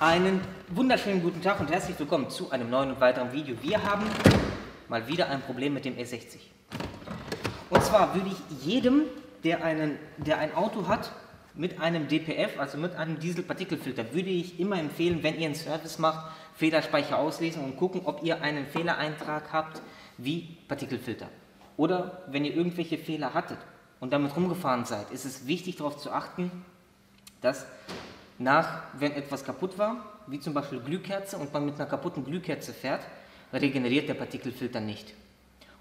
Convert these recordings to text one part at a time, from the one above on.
Einen wunderschönen guten Tag und herzlich willkommen zu einem neuen und weiteren Video. Wir haben mal wieder ein Problem mit dem E60. Und zwar würde ich jedem, der ein Auto hat mit einem DPF, also mit einem Dieselpartikelfilter, würde ich immer empfehlen, wenn ihr einen Service macht, Fehlerspeicher auslesen und gucken, ob ihr einen Fehlereintrag habt wie Partikelfilter. Oder wenn ihr irgendwelche Fehler hattet und damit rumgefahren seid, ist es wichtig darauf zu achten, dass wenn etwas kaputt war, wie zum Beispiel Glühkerze, und man mit einer kaputten Glühkerze fährt, regeneriert der Partikelfilter nicht.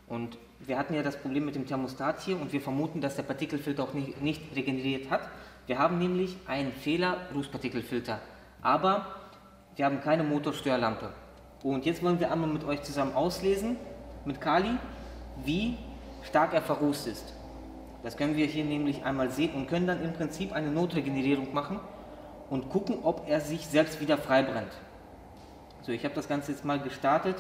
Und wir hatten ja das Problem mit dem Thermostat hier und wir vermuten, dass der Partikelfilter auch nicht regeneriert hat. Wir haben nämlich einen Fehler, Rußpartikelfilter, aber wir haben keine Motorstörlampe. Und jetzt wollen wir einmal mit euch zusammen auslesen, mit Carly, wie stark er verrußt ist. Das können wir hier nämlich einmal sehen und können dann im Prinzip eine Notregenerierung machen und gucken, ob er sich selbst wieder freibrennt. So, ich habe das Ganze jetzt mal gestartet.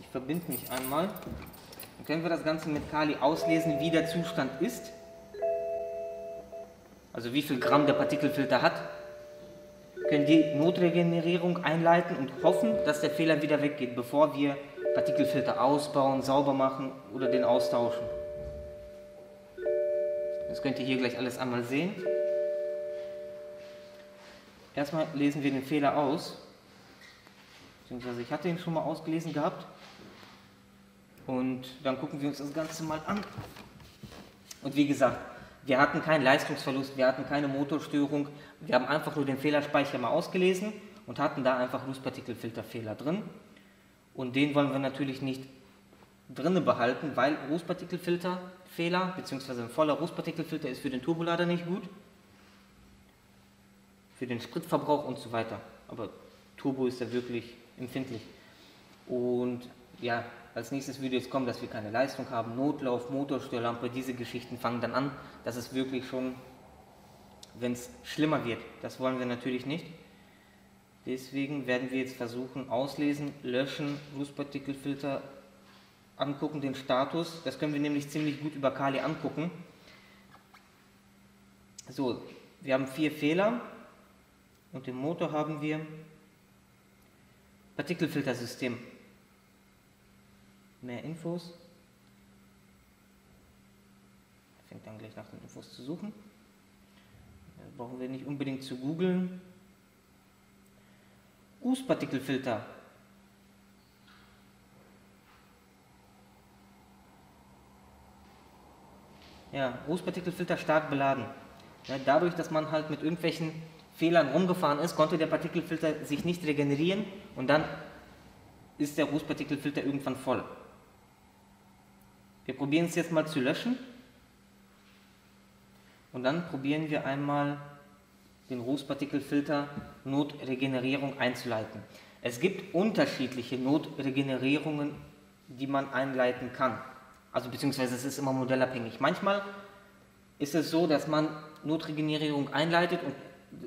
Ich verbinde mich einmal. Dann können wir das Ganze mit Carly auslesen, wie der Zustand ist. Also wie viel Gramm der Partikelfilter hat. Wir können die Notregenerierung einleiten und hoffen, dass der Fehler wieder weggeht, bevor wir Partikelfilter ausbauen, sauber machen oder den austauschen. Das könnt ihr hier gleich alles einmal sehen. Erstmal lesen wir den Fehler aus, beziehungsweise ich hatte ihn schon mal ausgelesen gehabt, und dann gucken wir uns das Ganze mal an. Und wie gesagt, wir hatten keinen Leistungsverlust, wir hatten keine Motorstörung, wir haben einfach nur den Fehlerspeicher mal ausgelesen und hatten da einfach Rußpartikelfilterfehler drin, und den wollen wir natürlich nicht drinne behalten, weil Rußpartikelfilterfehler bzw. ein voller Rußpartikelfilter ist für den Turbolader nicht gut, für den Spritverbrauch und so weiter. Aber Turbo ist da wirklich empfindlich. Und ja, als nächstes würde jetzt kommen, dass wir keine Leistung haben, Notlauf, Motorstörlampe, diese Geschichten fangen dann an. Das ist wirklich schon, wenn es schlimmer wird. Das wollen wir natürlich nicht. Deswegen werden wir jetzt versuchen, auslesen, löschen, Rußpartikelfilter angucken, den Status. Das können wir nämlich ziemlich gut über Carly angucken. So, wir haben 4 Fehler. Und im Motor haben wir Partikelfiltersystem. Mehr Infos. Fängt dann gleich nach den Infos zu suchen. Das brauchen wir nicht unbedingt zu googeln. Rußpartikelfilter. Ja, Rußpartikelfilter stark beladen. Ja, dadurch, dass man halt mit irgendwelchen Fehlern rumgefahren ist, konnte der Partikelfilter sich nicht regenerieren, und dann ist der Rußpartikelfilter irgendwann voll. Wir probieren es jetzt mal zu löschen und dann probieren wir einmal den Rußpartikelfilter Notregenerierung einzuleiten. Es gibt unterschiedliche Notregenerierungen, die man einleiten kann, also beziehungsweise es ist immer modellabhängig. Manchmal ist es so, dass man Notregenerierung einleitet und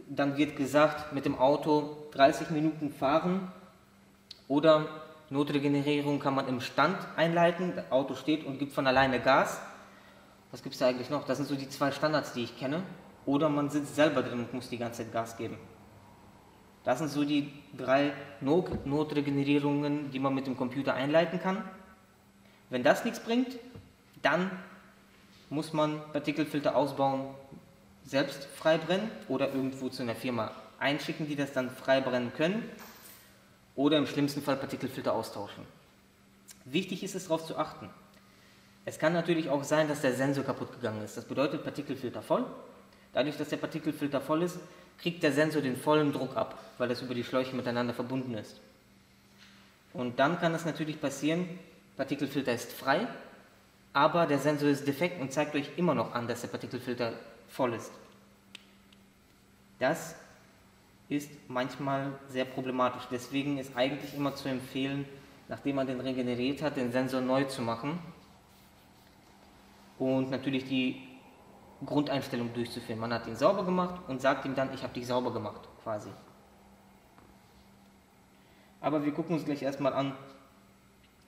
dann wird gesagt, mit dem Auto 30 Minuten fahren, oder Notregenerierung kann man im Stand einleiten, das Auto steht und gibt von alleine Gas. Was gibt es da eigentlich noch? Das sind so die 2 Standards, die ich kenne. Oder man sitzt selber drin und muss die ganze Zeit Gas geben. Das sind so die 3 Notregenerierungen, die man mit dem Computer einleiten kann. Wenn das nichts bringt, dann muss man Partikelfilter ausbauen, selbst freibrennen oder irgendwo zu einer Firma einschicken, die das dann freibrennen können, oder im schlimmsten Fall Partikelfilter austauschen. Wichtig ist es, darauf zu achten. Es kann natürlich auch sein, dass der Sensor kaputt gegangen ist. Das bedeutet Partikelfilter voll. Dadurch, dass der Partikelfilter voll ist, kriegt der Sensor den vollen Druck ab, weil das über die Schläuche miteinander verbunden ist. Und dann kann es natürlich passieren, Partikelfilter ist frei, aber der Sensor ist defekt und zeigt euch immer noch an, dass der Partikelfilter voll ist. Das ist manchmal sehr problematisch. Deswegen ist eigentlich immer zu empfehlen, nachdem man den regeneriert hat, den Sensor neu zu machen und natürlich die Grundeinstellung durchzuführen. Man hat ihn sauber gemacht und sagt ihm dann, ich habe dich sauber gemacht, quasi. Aber wir gucken uns gleich erstmal an,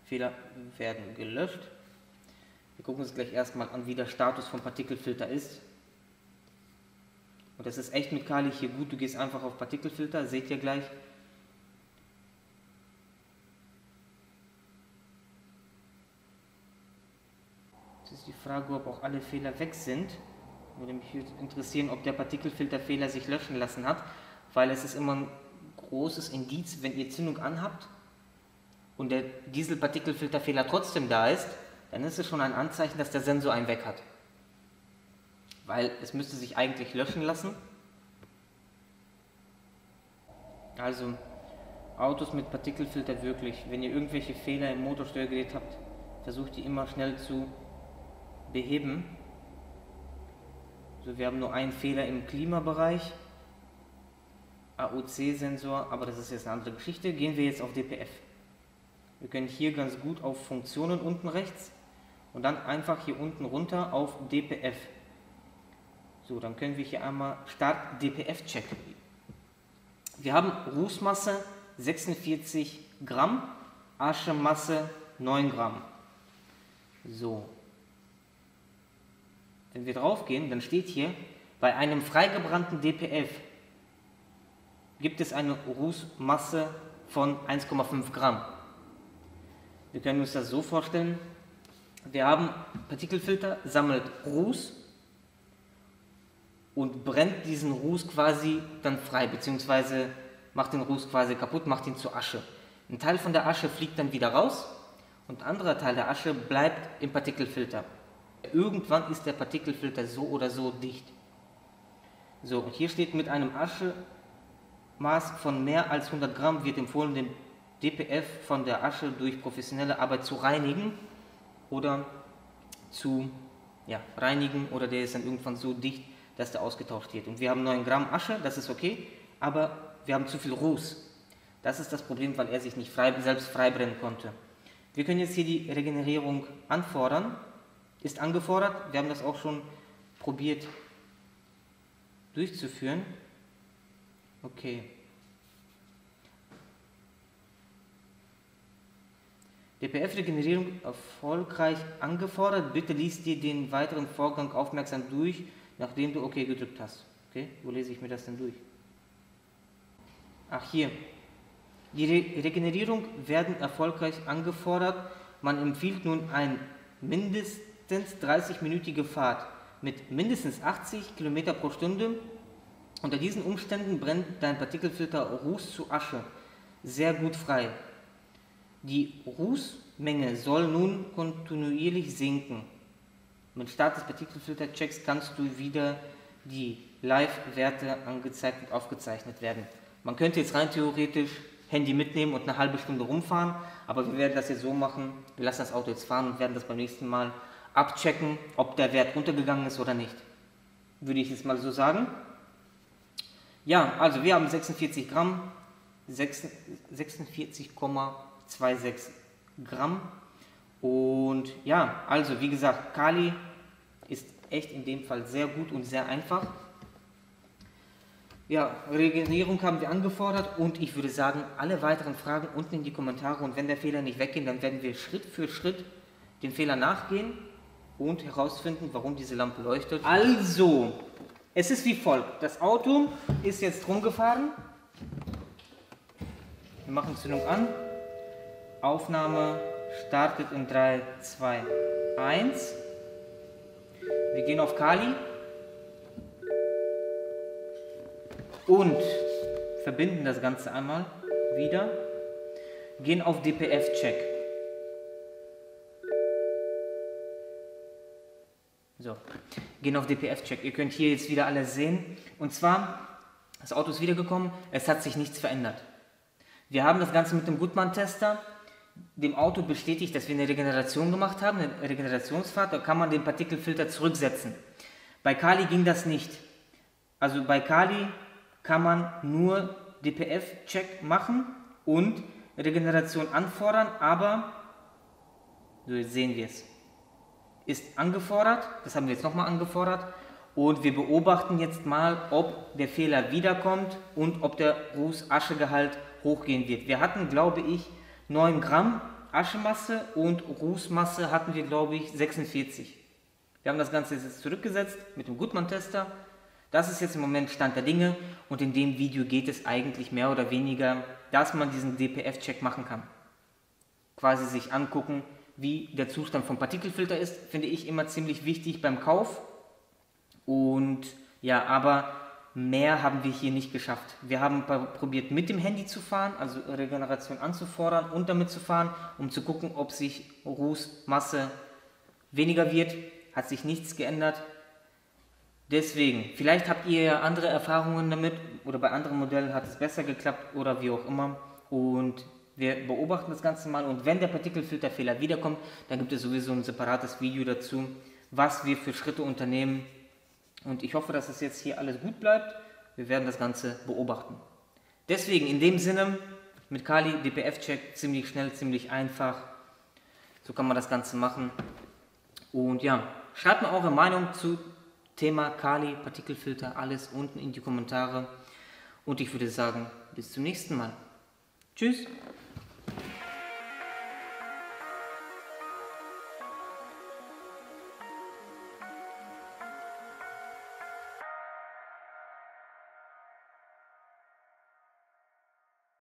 Fehler werden gelöscht. Wir gucken uns gleich erstmal an, wie der Status vom Partikelfilter ist. Und das ist echt mit Carly hier gut. Du gehst einfach auf Partikelfilter, seht ihr gleich. Jetzt ist die Frage, ob auch alle Fehler weg sind. Würde mich interessieren, ob der Partikelfilterfehler sich löschen lassen hat, weil es ist immer ein großes Indiz, wenn ihr Zündung anhabt und der Dieselpartikelfilterfehler trotzdem da ist, dann ist es schon ein Anzeichen, dass der Sensor einen weg hat. Weil es müsste sich eigentlich löschen lassen. Also Autos mit Partikelfilter wirklich, wenn ihr irgendwelche Fehler im Motorsteuergerät habt, versucht die immer schnell zu beheben. Also wir haben nur einen Fehler im Klimabereich, AOC-Sensor, aber das ist jetzt eine andere Geschichte. Gehen wir jetzt auf DPF. Wir können hier ganz gut auf Funktionen unten rechts und dann einfach hier unten runter auf DPF. So, dann können wir hier einmal Start DPF checken. Wir haben Rußmasse 46 Gramm, Aschemasse 9 Gramm. So. Wenn wir drauf gehen, dann steht hier, bei einem freigebrannten DPF gibt es eine Rußmasse von 1,5 Gramm. Wir können uns das so vorstellen, wir haben Partikelfilter, sammelt Ruß und brennt diesen Ruß quasi dann frei, beziehungsweise macht den Ruß quasi kaputt, macht ihn zu Asche. Ein Teil von der Asche fliegt dann wieder raus und ein anderer Teil der Asche bleibt im Partikelfilter. Irgendwann ist der Partikelfilter so oder so dicht. So, und hier steht, mit einem Aschemaß von mehr als 100 Gramm wird empfohlen, den DPF von der Asche durch professionelle Arbeit zu reinigen oder der ist dann irgendwann so dicht, dass der ausgetauscht wird. Und wir haben 9 Gramm Asche, das ist okay, aber wir haben zu viel Ruß. Das ist das Problem, weil er sich nicht selbst freibrennen konnte. Wir können jetzt hier die Regenerierung anfordern. Ist angefordert, wir haben das auch schon probiert durchzuführen. Okay. DPF-Regenerierung erfolgreich angefordert. Bitte liest dir den weiteren Vorgang aufmerksam durch, nachdem du OK gedrückt hast. Okay, wo lese ich mir das denn durch? Ach, hier. Die Regenerierung werden erfolgreich angefordert. Man empfiehlt nun ein Mindest 30-minütige Fahrt mit mindestens 80 km pro Stunde. Unter diesen Umständen brennt dein Partikelfilter Ruß zu Asche sehr gut frei. Die Rußmenge soll nun kontinuierlich sinken. Mit Start des Partikelfilterchecks kannst du wieder die Live-Werte angezeigt und aufgezeichnet werden. Man könnte jetzt rein theoretisch Handy mitnehmen und eine halbe Stunde rumfahren, aber wir werden das jetzt so machen, wir lassen das Auto jetzt fahren und werden das beim nächsten Mal abchecken, ob der Wert runtergegangen ist oder nicht. Würde ich jetzt mal so sagen. Ja, also wir haben 46 Gramm, 46,26 Gramm. Und ja, also wie gesagt, Carly ist echt in dem Fall sehr gut und sehr einfach. Ja, Regenerierung haben wir angefordert und ich würde sagen, alle weiteren Fragen unten in die Kommentare und wenn der Fehler nicht weggeht, dann werden wir Schritt für Schritt dem Fehler nachgehen und herausfinden, warum diese Lampe leuchtet. Also, es ist wie folgt. Das Auto ist jetzt rumgefahren. Wir machen Zündung an. Aufnahme startet in 3, 2, 1. Wir gehen auf Carly. Und verbinden das Ganze einmal wieder. Gehen auf DPF-Check. So, gehen auf DPF-Check. Ihr könnt hier jetzt wieder alles sehen. Und zwar, das Auto ist wiedergekommen, es hat sich nichts verändert. Wir haben das Ganze mit dem Gutmann-Tester, dem Auto bestätigt, dass wir eine Regeneration gemacht haben, eine Regenerationsfahrt, da kann man den Partikelfilter zurücksetzen. Bei Carly ging das nicht. Also bei Carly kann man nur DPF-Check machen und Regeneration anfordern, aber, so jetzt sehen wir es. Ist angefordert, das haben wir jetzt nochmal angefordert und wir beobachten jetzt mal, ob der Fehler wiederkommt und ob der Ruß-Aschegehalt hochgehen wird. Wir hatten, glaube ich, 9 Gramm Aschemasse und Rußmasse hatten wir, glaube ich, 46. Wir haben das Ganze jetzt zurückgesetzt mit dem Gutmann-Tester. Das ist jetzt im Moment Stand der Dinge und in dem Video geht es eigentlich mehr oder weniger, dass man diesen DPF-Check machen kann. Quasi sich angucken, wie der Zustand vom Partikelfilter ist, finde ich immer ziemlich wichtig beim Kauf. Und ja, aber mehr haben wir hier nicht geschafft. Wir haben probiert, mit dem Handy zu fahren, also Regeneration anzufordern und damit zu fahren, um zu gucken, ob sich Rußmasse weniger wird. Hat sich nichts geändert. Deswegen, vielleicht habt ihr ja andere Erfahrungen damit oder bei anderen Modellen hat es besser geklappt oder wie auch immer. Und wir beobachten das Ganze mal und wenn der Partikelfilterfehler wiederkommt, dann gibt es sowieso ein separates Video dazu, was wir für Schritte unternehmen. Und ich hoffe, dass es jetzt hier alles gut bleibt. Wir werden das Ganze beobachten. Deswegen, in dem Sinne, mit Carly DPF-Check ziemlich schnell, ziemlich einfach. So kann man das Ganze machen. Und ja, schreibt mir eure Meinung zu Thema Carly, Partikelfilter, alles unten in die Kommentare. Und ich würde sagen, bis zum nächsten Mal. Tschüss!